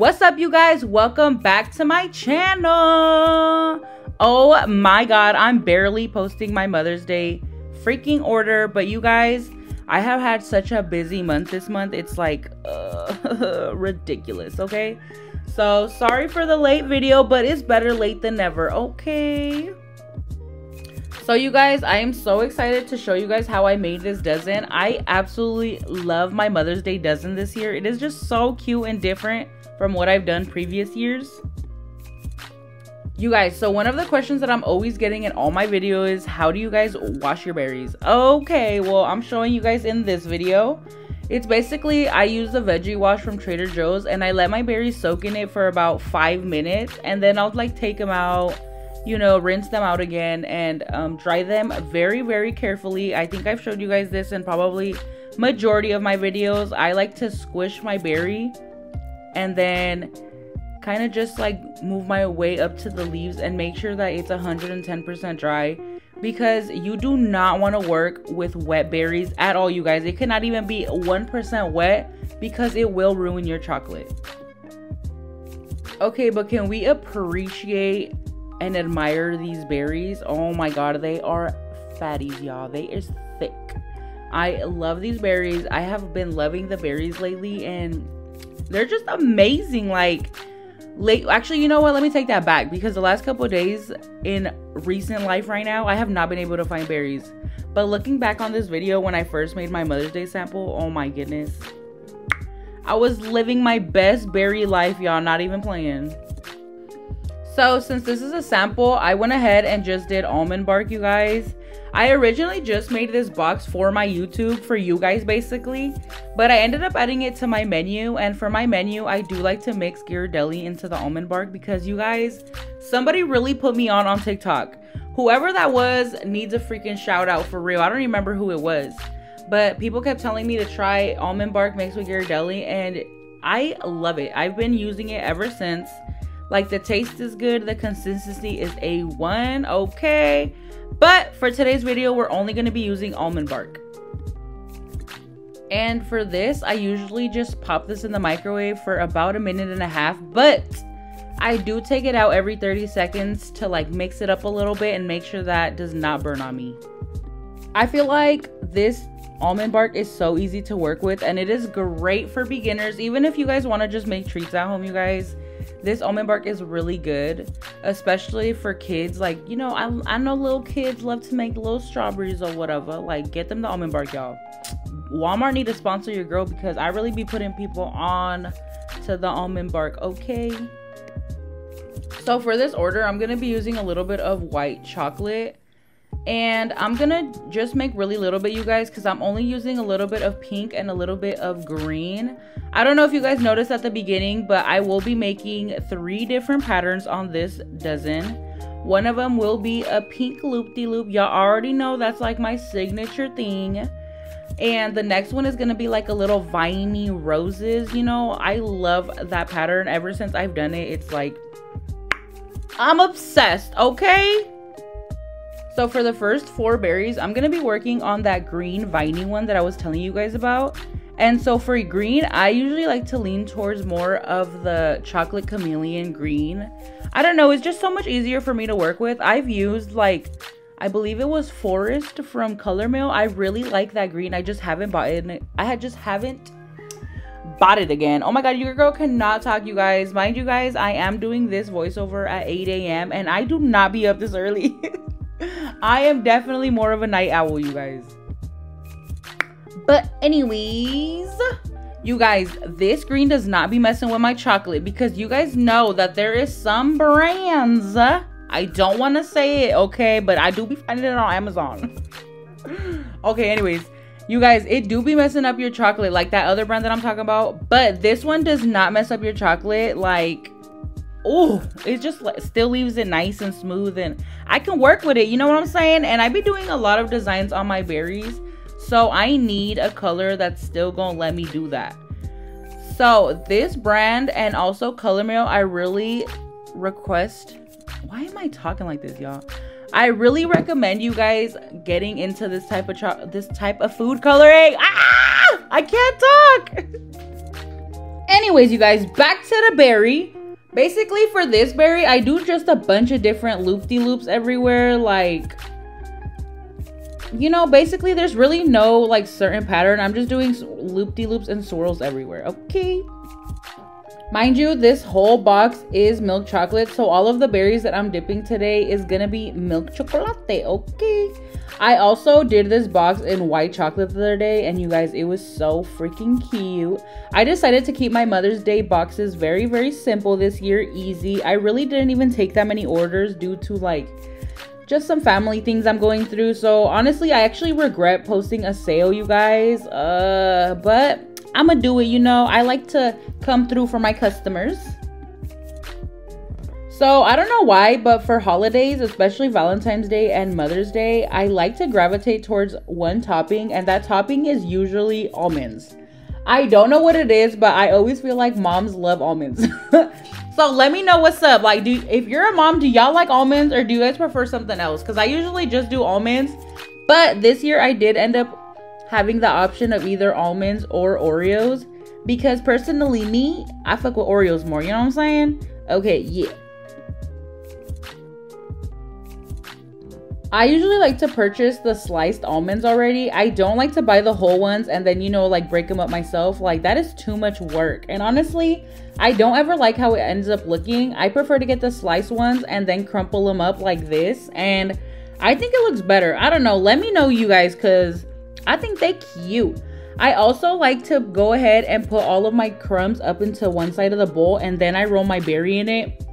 What's up, you guys? Welcome back to my channel. Oh my god, I'm barely posting my Mother's Day freaking order, but you guys, I have had such a busy month this month. It's like ridiculous. Okay, so sorry for the late video, but it's better late than never. Okay, so you guys, I am so excited to show you guys how I made this dozen. I absolutely love my Mother's Day dozen this year. It is just so cute and different from what I've done previous years. You guys, so one of the questions that I'm always getting in all my videos is, how do you guys wash your berries? Okay, well, I'm showing you guys in this video. It's basically, I use the veggie wash from Trader Joe's and I let my berries soak in it for about 5 minutes, and then I'll like take them out, you know, rinse them out again, and dry them very, very carefully. I think I've showed you guys this in probably majority of my videos. I like to squish my berry and then kind of just like move my way up to the leaves and make sure that it's 110% dry, because you do not want to work with wet berries at all, you guys. It cannot even be 1% wet because it will ruin your chocolate. Okay, but can we appreciate and admire these berries? Oh my god, they are fatties, y'all. They is thick. I love these berries. I have been loving the berries lately and they're just amazing. Like late, actually, you know what, let me take that back, because the last couple of days in recent life right now, I have not been able to find berries. But looking back on this video, when I first made my Mother's Day sample, oh my goodness, I was living my best berry life, y'all, not even playing. So since this is a sample, I went ahead and just did almond bark, you guys. I originally just made this box for my YouTube, for you guys basically, but I ended up adding it to my menu, and for my menu, I do like to mix Ghirardelli into the almond bark, because you guys, somebody really put me on TikTok. Whoever that was needs a freaking shout out for real. I don't remember who it was, but people kept telling me to try almond bark mixed with Ghirardelli, and I love it. I've been using it ever since. Like, the taste is good, the consistency is A1, okay? But for today's video, we're only gonna be using almond bark. And for this, I usually just pop this in the microwave for about 1.5 minutes, but I do take it out every 30 seconds to like mix it up a little bit and make sure that it does not burn on me. I feel like this almond bark is so easy to work with, and it is great for beginners. Even if you guys wanna just make treats at home, you guys, this almond bark is really good, especially for kids. Like, you know, I know little kids love to make little strawberries or whatever. Like, get them the almond bark, y'all. Walmart need to sponsor your girl, because I really be putting people on to the almond bark, okay? So for this order, I'm gonna be using a little bit of white chocolate, and I'm gonna just make really little bit, you guys, because I'm only using a little bit of pink and a little bit of green. I don't know if you guys noticed at the beginning, but I will be making 3 different patterns on this dozen. One of them will be a pink loop-de-loop. Y'all already know that's like my signature thing. And the next one is gonna be like a little viney roses. You know, I love that pattern. Ever since I've done it, it's like, I'm obsessed, okay? So for the first 4 berries, I'm gonna be working on that green viney one that I was telling you guys about. And so for green, I usually like to lean towards more of the chocolate chameleon green. I don't know, it's just so much easier for me to work with. I've used like, I believe it was Forest from Colour Mill. I really like that green. I just haven't bought it. I just haven't bought it again. Oh my god, your girl cannot talk, you guys. Mind you guys, I am doing this voiceover at 8 a.m. and I do not be up this early. I am definitely more of a night owl, you guys. But anyways, you guys, this green does not be messing with my chocolate, because you guys know that there is some brands, I don't want to say it, okay, but I do be finding it on Amazon. Okay, anyways, you guys, it do be messing up your chocolate, like that other brand that I'm talking about, but this one does not mess up your chocolate. Like, oh, it just still leaves it nice and smooth, and I can work with it, you know what I'm saying? And I be doing a lot of designs on my berries, so I need a color that's still gonna let me do that. So this brand and also Colour Mill, I really request, why am I talking like this, y'all? I really recommend you guys getting into this type of food coloring. I can't talk. anyways, you guys, back to the berry. Basically, for this berry, I do just a bunch of different loop-de-loops everywhere. Like, you know, basically, there's really no, like, certain pattern. I'm just doing loop-de-loops and swirls everywhere, okay? Mind you, this whole box is milk chocolate, so all of the berries that I'm dipping today is gonna be milk chocolate, okay? I also did this box in white chocolate the other day, and you guys, it was so freaking cute. I decided to keep my Mother's Day boxes very, very simple this year, easy. I really didn't even take that many orders due to, like, just some family things I'm going through. So, honestly, I actually regret posting a sale, you guys, but I'ma do it, you know. I like to come through for my customers. So I don't know why, but for holidays, especially Valentine's Day and Mother's Day, I like to gravitate towards one topping, and that topping is usually almonds. I don't know what it is, but I always feel like moms love almonds. So let me know what's up. Like, if you're a mom, do y'all like almonds, or do you guys prefer something else? Because I usually just do almonds, but this year I did end up having the option of either almonds or Oreos, because personally me, I fuck with Oreos more, you know what I'm saying? Okay, yeah. I usually like to purchase the sliced almonds already. I don't like to buy the whole ones and then, you know, like break them up myself. Like, that is too much work. And honestly, I don't ever like how it ends up looking. I prefer to get the sliced ones and then crumple them up like this. And I think it looks better. I don't know. Let me know, you guys, because I think they're cute. I also like to go ahead and put all of my crumbs up into one side of the bowl, and then I roll my berry in it.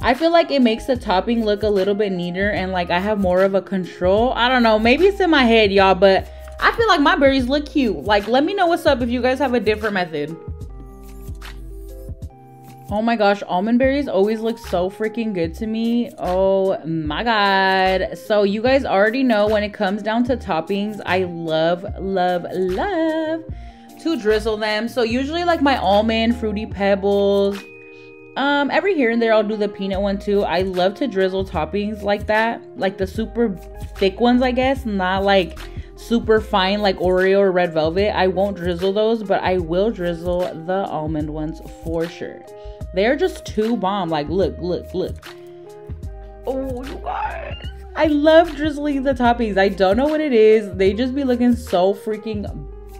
I feel like it makes the topping look a little bit neater, and like I have more of a control. I don't know, maybe it's in my head, y'all, but I feel like my berries look cute. Like, let me know what's up if you guys have a different method. Oh my gosh, almond berries always look so freaking good to me. Oh my god. So you guys already know, when it comes down to toppings, I love, love, love to drizzle them. So usually like my almond, Fruity Pebbles, every here and there I'll do the peanut one too. I love to drizzle toppings like that, like the super thick ones, I guess, not like super fine like Oreo or Red Velvet. I won't drizzle those, but I will drizzle the almond ones for sure. They're just too bomb. Like, look, look, look. Oh, you guys. I love drizzling the toppings. I don't know what it is. They just be looking so freaking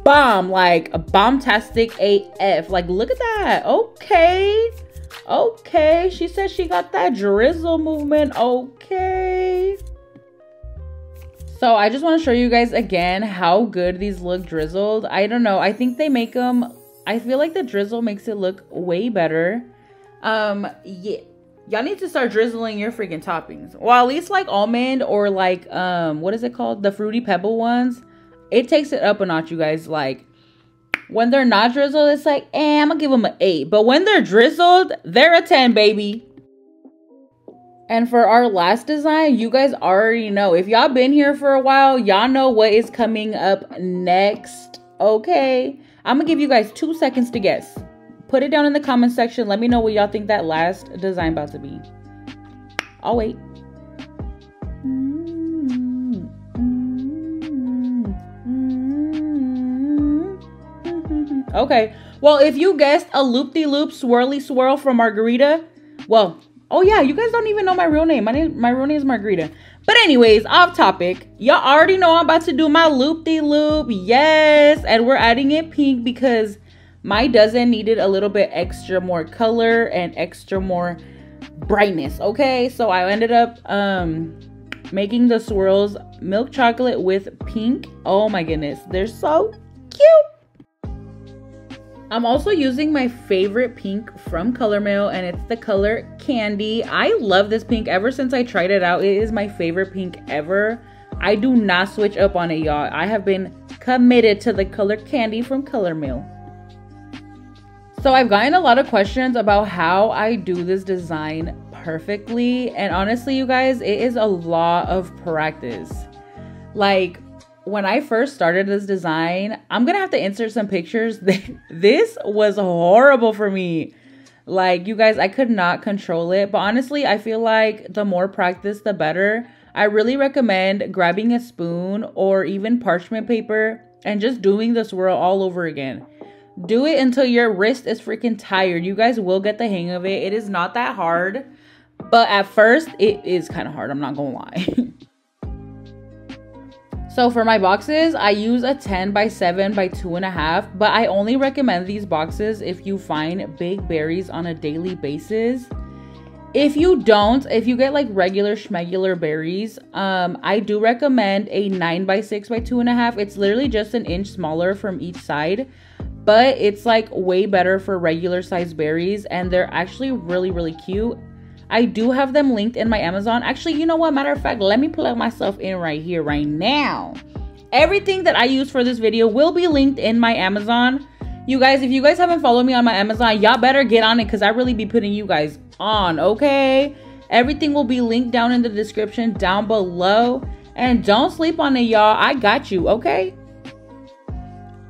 bomb. Like, a bombtastic AF. Like, look at that. Okay. Okay. She said she got that drizzle movement. Okay. So, I just want to show you guys again how good these look drizzled. I don't know. I think they make them... I feel like the drizzle makes it look way better. Yeah, y'all need to start drizzling your freaking toppings. Well, at least like almond or like what is it called, the Fruity Pebble ones. It takes it up a notch, you guys. Like, when they're not drizzled, it's like, eh, I'm gonna give them an 8, but when they're drizzled, they're a 10, baby. And for our last design, you guys already know, if y'all been here for a while, y'all know what is coming up next. Okay, I'm gonna give you guys 2 seconds to guess. Put it down in the comment section. Let me know what y'all think that last design about to be. I'll wait. Okay, well, if you guessed a loop-de-loop swirly swirl from Margarita, well, oh yeah, you guys don't even know my real name. My real name is Margarita. But anyways, off topic, y'all already know I'm about to do my loop-de-loop. Yes, and we're adding it pink because my dozen needed a little bit extra more color and extra more brightness, okay? So I ended up making the swirls milk chocolate with pink. Oh my goodness, they're so cute. I'm also using my favorite pink from Colour Mill, and it's the color Candy. I love this pink ever since I tried it out. It is my favorite pink ever. I do not switch up on it, y'all. I have been committed to the color Candy from Colour Mill. So I've gotten a lot of questions about how I do this design perfectly, and honestly, you guys, it is a lot of practice. Like, when I first started this design, I'm gonna have to insert some pictures. This was horrible for me. Like, you guys, I could not control it, but honestly, I feel like the more practice, the better. I really recommend grabbing a spoon or even parchment paper and just doing the swirl all over again. Do it until your wrist is freaking tired. You guys will get the hang of it. It is not that hard, but at first it is kind of hard. I'm not gonna lie. So for my boxes, I use a 10 by 7 by 2.5, but I only recommend these boxes if you find big berries on a daily basis. If you don't, if you get like regular schmegular berries, I do recommend a 9 by 6 by 2.5. It's literally just an inch smaller from each side, but it's like way better for regular sized berries, and they're actually really, really cute. I do have them linked in my Amazon. Actually, you know what? Matter of fact, let me plug myself in right here, right now. Everything that I use for this video will be linked in my Amazon. You guys, if you guys haven't followed me on my Amazon, y'all better get on it, because I really be putting you guys on, okay? Everything will be linked down in the description down below. And don't sleep on it, y'all. I got you, okay?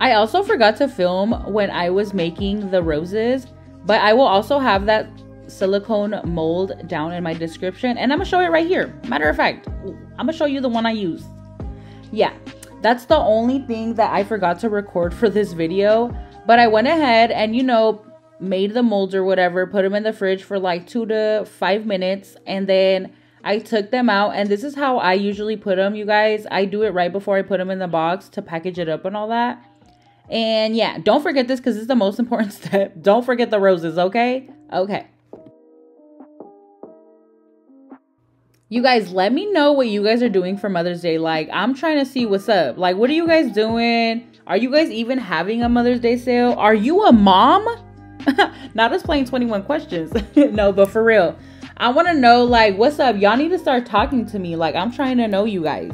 I also forgot to film when I was making the roses, but I will also have that silicone mold down in my description, and I'm gonna show it right here. Matter of fact, I'm gonna show you the one I used. Yeah, that's the only thing that I forgot to record for this video, but I went ahead and, you know, made the molds or whatever, put them in the fridge for like 2 to 5 minutes, and then I took them out, and this is how I usually put them, you guys. I do it right before I put them in the box to package it up and all that. And yeah, don't forget this, because it's the most important step. Don't forget the roses, okay? Okay. You guys, let me know what you guys are doing for Mother's Day. Like, I'm trying to see what's up. Like, what are you guys doing? Are you guys even having a Mother's Day sale? Are you a mom? Not us playing 21 questions. No, but for real. I want to know, like, what's up? Y'all need to start talking to me. Like, I'm trying to know you guys.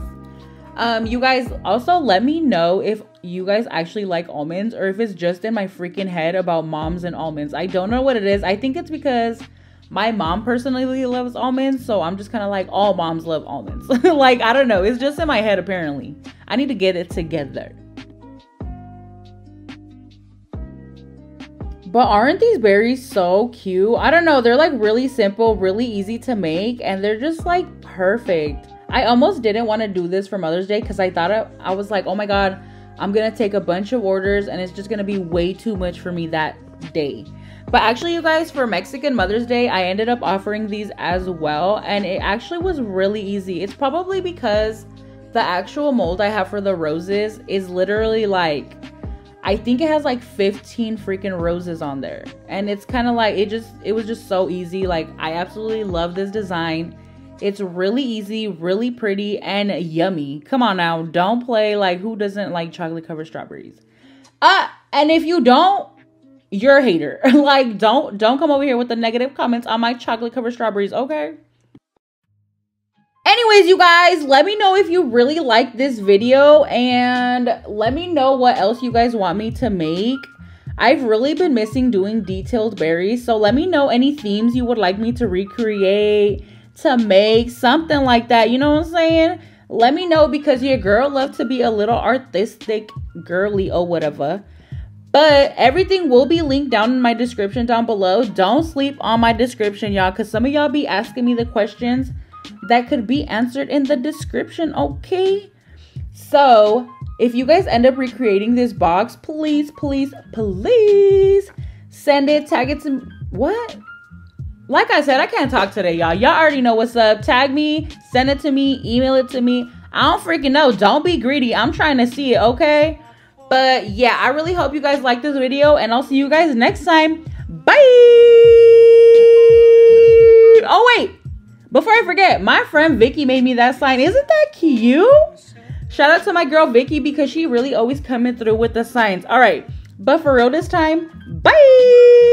You guys, also let me know if you guys actually like almonds, or if it's just in my freaking head about moms and almonds. I don't know what it is. I think it's because my mom personally loves almonds, so I'm just kind of like, all moms love almonds. Like, I don't know. It's just in my head, apparently. I need to get it together. But aren't these berries so cute? I don't know. They're like really simple, really easy to make, and they're just like perfect. I almost didn't want to do this for Mother's Day, because I thought I was like, oh my God, I'm going to take a bunch of orders, and it's just going to be way too much for me that day. But actually, you guys, for Mexican Mother's Day, I ended up offering these as well, and it actually was really easy. It's probably because the actual mold I have for the roses is literally like, I think it has like 15 freaking roses on there, and it's kind of like, it was just so easy. Like, I absolutely love this design. It's really easy, really pretty, and yummy. Come on now, don't play. Like, who doesn't like chocolate covered strawberries? And if you don't, you're a hater. Like, don't come over here with the negative comments on my chocolate covered strawberries, okay? Anyways, you guys, let me know if you really like this video, and let me know what else you guys want me to make. I've really been missing doing detailed berries, so let me know any themes you would like me to recreate, to make, something like that. You know what I'm saying? Let me know, because your girl loves to be a little artistic, girly, or whatever. But everything will be linked down in my description down below. Don't sleep on my description, y'all, because some of y'all be asking me the questions that could be answered in the description, okay? So if you guys end up recreating this box, please, please, please send it, tag it to what? Like I said, I can't talk today, y'all. Y'all already know what's up. Tag me, send it to me, email it to me. I don't freaking know. Don't be greedy. I'm trying to see it, okay? But yeah, I really hope you guys like this video, and I'll see you guys next time. Bye! Oh wait, before I forget, my friend Vicky made me that sign. Isn't that cute? Shout out to my girl Vicky, because she really always coming through with the signs. All right, but for real this time, bye!